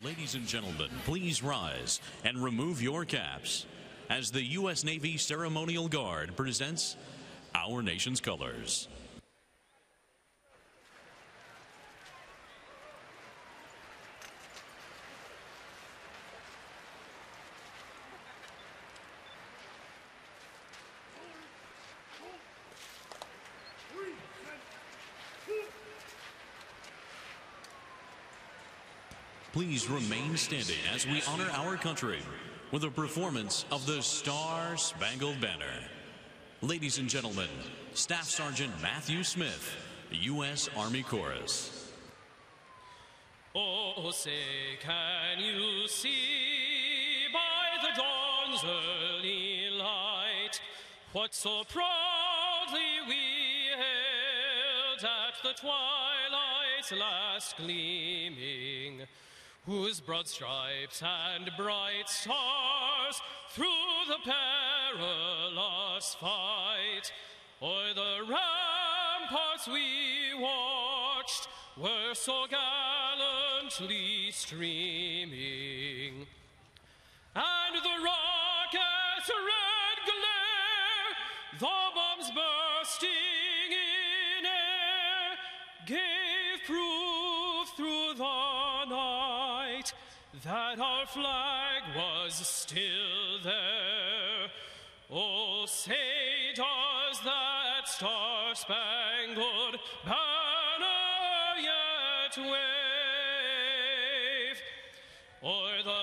Ladies and gentlemen, please rise and remove your caps as the U.S. Navy Ceremonial Guard presents our nation's colors. Please remain standing as we honor our country with a performance of the Star Spangled Banner. Ladies and gentlemen, Staff Sergeant Matthew Smith, U.S. Army Chorus. Oh, say, can you see by the dawn's early light what so proudly we hailed at the twilight's last gleaming? Whose broad stripes and bright stars through the perilous fight o'er the ramparts we watched were so gallantly streaming. And the rocket's red glare, the bombs bursting in air, gave proof through the night that our flag was still there. Oh, say does that star-spangled banner yet wave o'er the